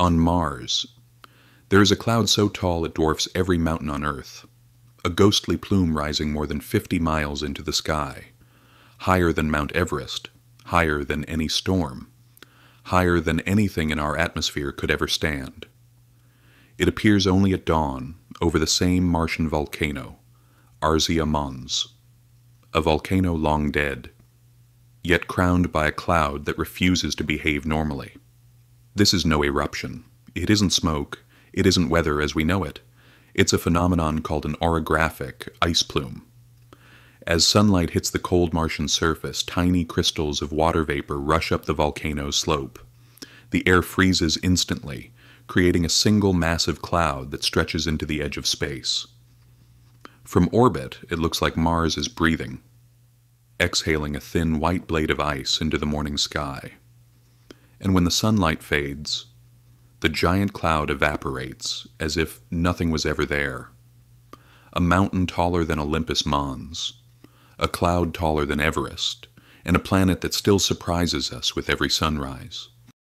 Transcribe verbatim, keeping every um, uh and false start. On Mars, there is a cloud so tall it dwarfs every mountain on Earth, a ghostly plume rising more than fifty miles into the sky, higher than Mount Everest, higher than any storm, higher than anything in our atmosphere could ever stand. It appears only at dawn over the same Martian volcano, Arsia Mons, a volcano long dead, yet crowned by a cloud that refuses to behave normally. This is no eruption. It isn't smoke. It isn't weather as we know it. It's a phenomenon called an orographic ice plume. As sunlight hits the cold Martian surface, tiny crystals of water vapor rush up the volcano's slope. The air freezes instantly, creating a single massive cloud that stretches into the edge of space. From orbit, it looks like Mars is breathing, exhaling a thin white blade of ice into the morning sky. And when the sunlight fades, the giant cloud evaporates as if nothing was ever there. A mountain taller than Olympus Mons, a cloud taller than Everest, and a planet that still surprises us with every sunrise.